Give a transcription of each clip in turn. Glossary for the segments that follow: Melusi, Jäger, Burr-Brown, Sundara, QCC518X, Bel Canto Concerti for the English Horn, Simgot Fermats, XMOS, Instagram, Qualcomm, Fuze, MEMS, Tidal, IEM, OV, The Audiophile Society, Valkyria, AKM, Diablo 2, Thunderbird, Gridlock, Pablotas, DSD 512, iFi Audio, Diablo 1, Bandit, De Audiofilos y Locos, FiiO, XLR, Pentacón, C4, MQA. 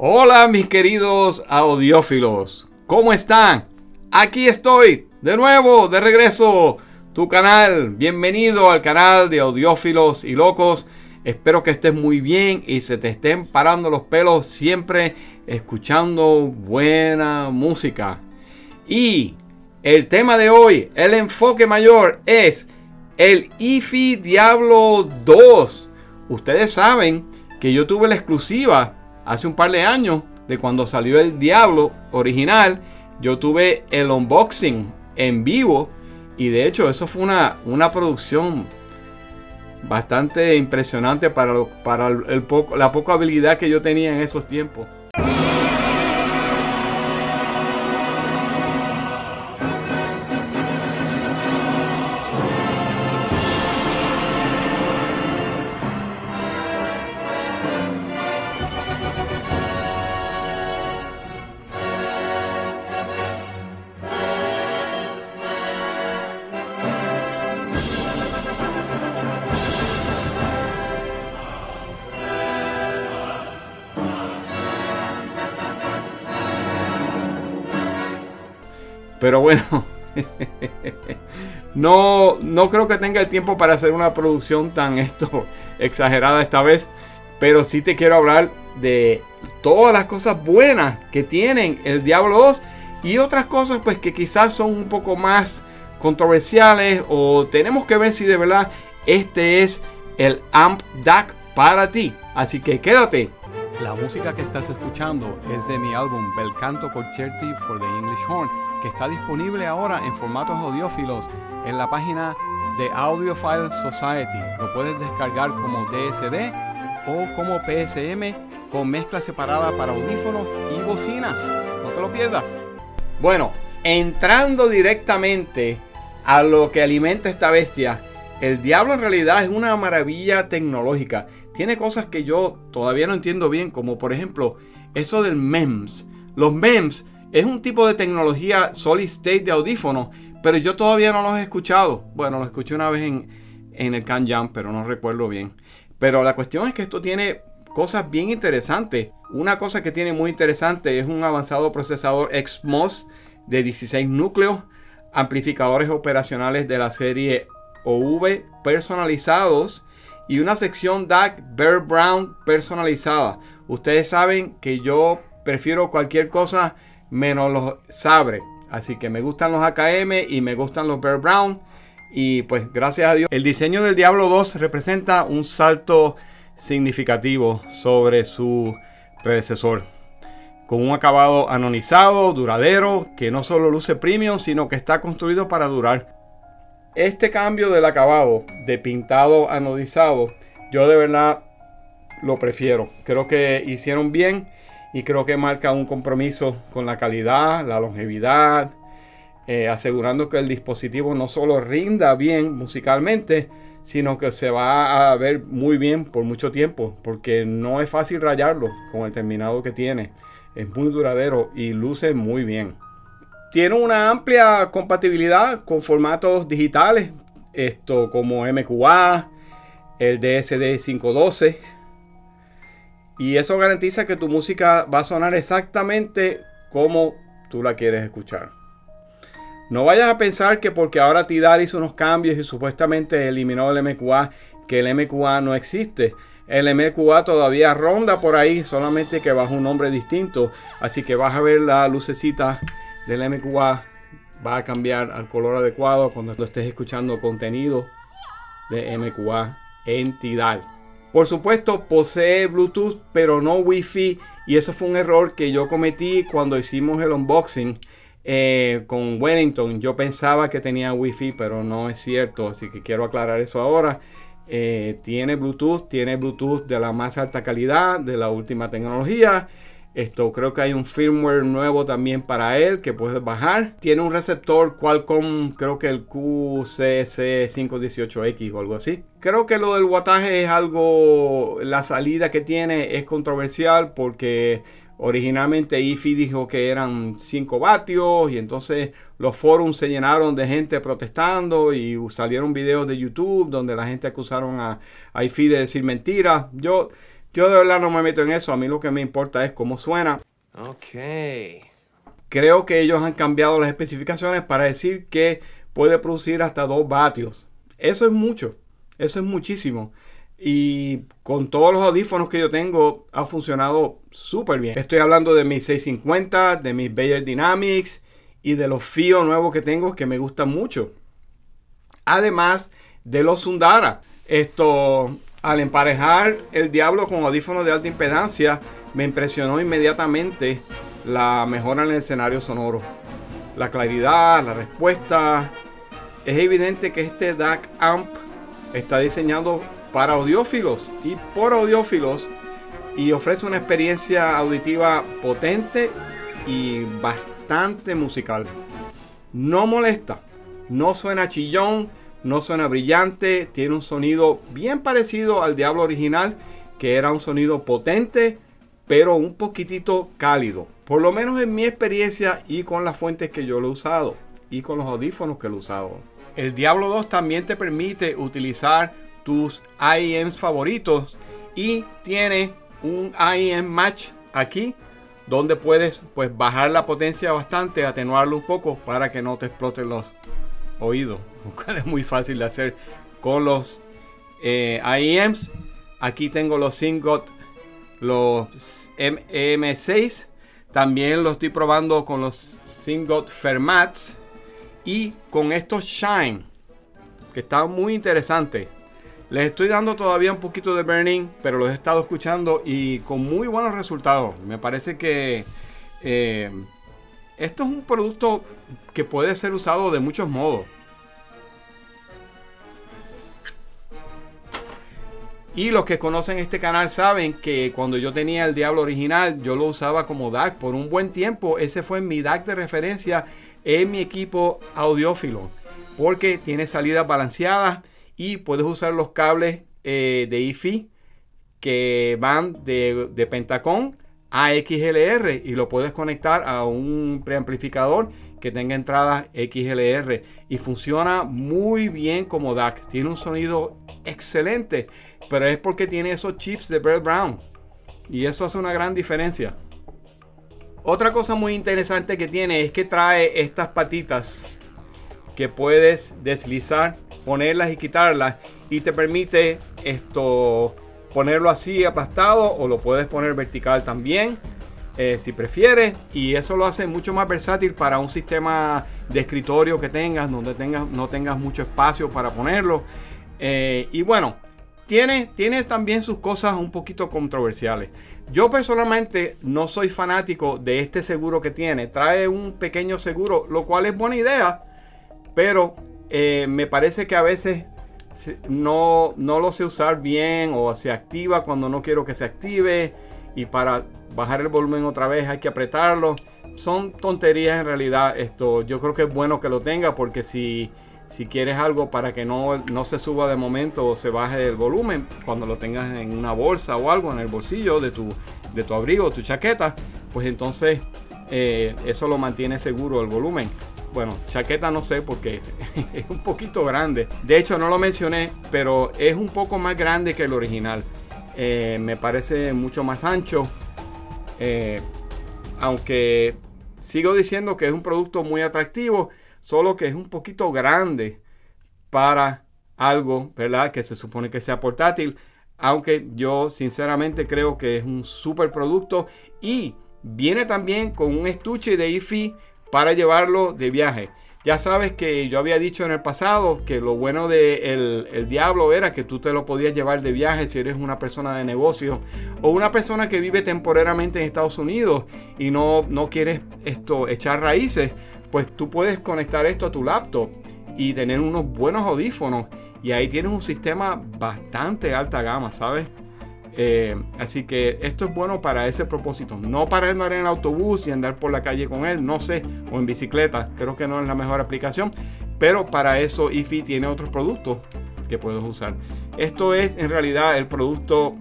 Hola mis queridos audiófilos, ¿cómo están? Aquí estoy, de nuevo, de regreso, tu canal. Bienvenido al canal de Audiófilos y Locos. Espero que estés muy bien y se te estén parando los pelos siempre escuchando buena música. Y el tema de hoy, el enfoque mayor es el iFi Diablo 2. Ustedes saben que yo tuve la exclusiva hace un par de años, de cuando salió el Diablo original. Yo tuve el unboxing en vivo y de hecho eso fue una producción bastante impresionante para la poca habilidad que yo tenía en esos tiempos. Pero bueno, no creo que tenga el tiempo para hacer una producción tan exagerada esta vez. Pero sí te quiero hablar de todas las cosas buenas que tienen el Diablo 2. Y otras cosas pues que quizás son un poco más controversiales. O tenemos que ver si de verdad este es el amp DAC para ti. Así que quédate. La música que estás escuchando es de mi álbum Bel Canto Concerti for the English Horn, que está disponible ahora en formatos audiófilos en la página The Audiophile Society. Lo puedes descargar como DSD o como PSM con mezcla separada para audífonos y bocinas. No te lo pierdas. Bueno, entrando directamente a lo que alimenta esta bestia, el Diablo en realidad es una maravilla tecnológica. Tiene cosas que yo todavía no entiendo bien, como por ejemplo eso del MEMS. Los MEMS es un tipo de tecnología solid state de audífonos, pero yo todavía no los he escuchado. Bueno, los escuché una vez en el Can Jam, pero no recuerdo bien. Pero la cuestión es que esto tiene cosas bien interesantes. Una cosa que tiene muy interesante es un avanzado procesador XMOS de 16 núcleos, amplificadores operacionales de la serie OV personalizados y una sección DAC Burr-Brown personalizada. Ustedes saben que yo prefiero cualquier cosa menos los Sabre, así que me gustan los AKM y me gustan los Burr-Brown. Y pues gracias a Dios el diseño del Diablo 2 representa un salto significativo sobre su predecesor, con un acabado anonizado, duradero, que no solo luce premium, sino que está construido para durar. Este cambio del acabado de pintado anodizado, yo de verdad lo prefiero. Creo que hicieron bien y creo que marca un compromiso con la calidad, la longevidad, asegurando que el dispositivo no solo rinda bien musicalmente, sino que se va a ver muy bien por mucho tiempo, porque no es fácil rayarlo con el terminado que tiene. Es muy duradero y luce muy bien. Tiene una amplia compatibilidad con formatos digitales, como MQA, el DSD 512. Y eso garantiza que tu música va a sonar exactamente como tú la quieres escuchar. No vayas a pensar que porque ahora Tidal hizo unos cambios y supuestamente eliminó el MQA, que el MQA no existe. El MQA todavía ronda por ahí, solamente que bajo un nombre distinto. Así que vas a ver la lucecita del MQA, va a cambiar al color adecuado cuando lo estés escuchando contenido de MQA en Tidal. Por supuesto posee Bluetooth pero no Wi-Fi, y eso fue un error que yo cometí cuando hicimos el unboxing con Wellington. Yo pensaba que tenía Wi-Fi pero no es cierto, así que quiero aclarar eso ahora. Tiene Bluetooth de la más alta calidad, de la última tecnología. Creo que hay un firmware nuevo también para él que puedes bajar. Tiene un receptor Qualcomm, creo que el QCC518X o algo así. Creo que lo del wattaje es algo... La salida que tiene es controversial porque originalmente iFi dijo que eran 5 vatios. Y entonces los forums se llenaron de gente protestando y salieron videos de YouTube donde la gente acusaron a iFi de decir mentiras. Yo... Yo de verdad no me meto en eso. A mí lo que me importa es cómo suena. Ok. Creo que ellos han cambiado las especificaciones para decir que puede producir hasta 2 vatios. Eso es mucho. Eso es muchísimo. Y con todos los audífonos que yo tengo, ha funcionado súper bien. Estoy hablando de mis 650, de mis Beyer Dynamics y de los FiiO nuevos que tengo, que me gustan mucho. Además de los Sundara. Esto, al emparejar el Diablo con audífonos de alta impedancia, me impresionó inmediatamente la mejora en el escenario sonoro. La claridad, la respuesta. Es evidente que este DAC Amp está diseñado para audiófilos y por audiófilos, y ofrece una experiencia auditiva potente y bastante musical. No molesta, no suena chillón, no suena brillante, tiene un sonido bien parecido al Diablo original, que era un sonido potente, pero un poquitito cálido. Por lo menos en mi experiencia y con las fuentes que yo lo he usado y con los audífonos que lo he usado. El Diablo 2 también te permite utilizar tus IEMs favoritos y tiene un IEM Match aquí, donde puedes pues bajar la potencia bastante, atenuarlo un poco para que no te exploten los oídos. Es muy fácil de hacer con los IEMs. Aquí tengo los Simgot, los MM6. También lo estoy probando con los Simgot Fermats y con estos Shine, que están muy interesantes. Les estoy dando todavía un poquito de burning, pero los he estado escuchando y con muy buenos resultados. Me parece que esto es un producto que puede ser usado de muchos modos. Y los que conocen este canal saben que cuando yo tenía el Diablo original, yo lo usaba como DAC por un buen tiempo. Ese fue mi DAC de referencia en mi equipo audiófilo, porque tiene salidas balanceadas. Y puedes usar los cables de iFi que van de Pentacón a XLR, y lo puedes conectar a un preamplificador que tenga entrada XLR. Y funciona muy bien como DAC. Tiene un sonido excelente, pero es porque tiene esos chips de Burr-Brown. Y eso hace una gran diferencia. Otra cosa muy interesante que tiene es que trae estas patitas que puedes deslizar, ponerlas y quitarlas, y te permite esto ponerlo así aplastado, o lo puedes poner vertical también si prefieres, y eso lo hace mucho más versátil para un sistema de escritorio que tengas, donde no tengas mucho espacio para ponerlo. Y bueno, tiene también sus cosas un poquito controversiales. Yo personalmente no soy fanático de este seguro que tiene. Trae un pequeño seguro, lo cual es buena idea, pero me parece que a veces no lo sé usar bien, o se activa cuando no quiero que se active, y para bajar el volumen otra vez hay que apretarlo. Son tonterías en realidad. Esto yo creo que es bueno que lo tenga, porque si quieres algo para que no se suba de momento o se baje el volumen cuando lo tengas en una bolsa o algo en el bolsillo de tu abrigo, tu chaqueta, pues entonces eso lo mantiene seguro el volumen. Bueno, chaqueta no sé, porque es un poquito grande. De hecho, no lo mencioné, pero es un poco más grande que el original. Me parece mucho más ancho. Aunque sigo diciendo que es un producto muy atractivo, solo que es un poquito grande para algo, ¿verdad?, que se supone que sea portátil. Aunque yo sinceramente creo que es un super producto. Y viene también con un estuche de iFi para llevarlo de viaje. Ya sabes que yo había dicho en el pasado que lo bueno del Diablo era que tú te lo podías llevar de viaje si eres una persona de negocio o una persona que vive temporalmente en Estados Unidos y no quieres echar raíces. Pues tú puedes conectar esto a tu laptop y tener unos buenos audífonos, y ahí tienes un sistema bastante alta gama, ¿sabes? Así que esto es bueno para ese propósito, no para andar en el autobús y andar por la calle con él, no sé, o en bicicleta. Creo que no es la mejor aplicación, pero para eso iFi tiene otros productos que puedes usar. Esto es en realidad el producto,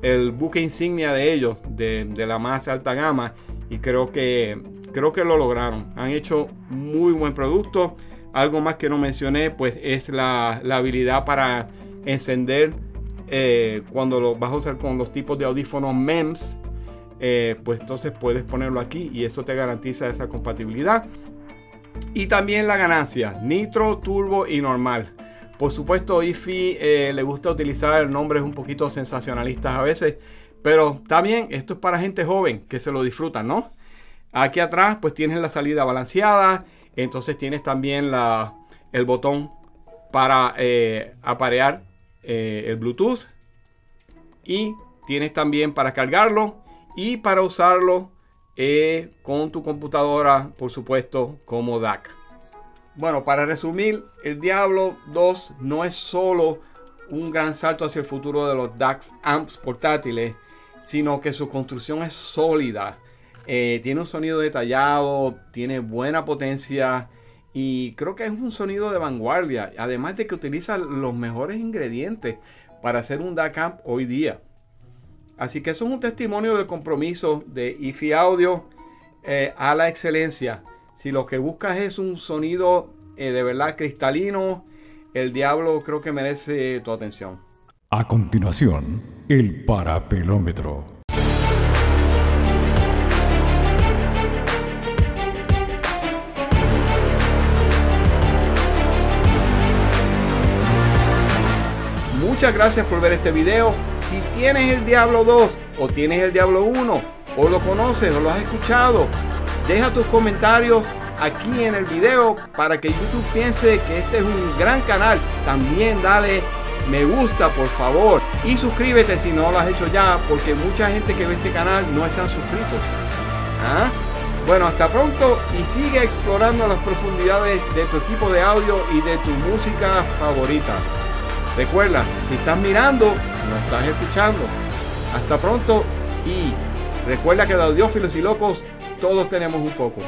el buque insignia de ellos, de la más alta gama, y creo que lo lograron. Han hecho muy buen producto. Algo más que no mencioné pues es la habilidad para encender cuando lo vas a usar con los tipos de audífonos MEMS, pues entonces puedes ponerlo aquí y eso te garantiza esa compatibilidad. Y también la ganancia, nitro, turbo y normal. Por supuesto, iFi le gusta utilizar nombres un poquito sensacionalistas a veces, pero está bien, esto es para gente joven que se lo disfruta, ¿no? Aquí atrás pues tienes la salida balanceada, entonces tienes también el botón para aparear el Bluetooth, y tienes también para cargarlo y para usarlo con tu computadora, por supuesto, como DAC. Bueno, para resumir, el Diablo 2 no es solo un gran salto hacia el futuro de los DAC amps portátiles, sino que su construcción es sólida. Tiene un sonido detallado, tiene buena potencia y creo que es un sonido de vanguardia, además de que utiliza los mejores ingredientes para hacer un DAC amp hoy día. Así que eso es un testimonio del compromiso de iFi Audio a la excelencia. Si lo que buscas es un sonido de verdad cristalino, el Diablo creo que merece tu atención. A continuación, el parapelómetro. Muchas gracias por ver este video. Si tienes el Diablo 2 o tienes el Diablo 1 o lo conoces o lo has escuchado, deja tus comentarios aquí en el video para que YouTube piense que este es un gran canal. También dale me gusta, por favor, y suscríbete si no lo has hecho ya, porque mucha gente que ve este canal no están suscritos. ¿Ah? Bueno, hasta pronto y sigue explorando las profundidades de tu equipo de audio y de tu música favorita. Recuerda, si estás mirando, no estás escuchando. Hasta pronto y recuerda que de audiófilos y locos todos tenemos un poco.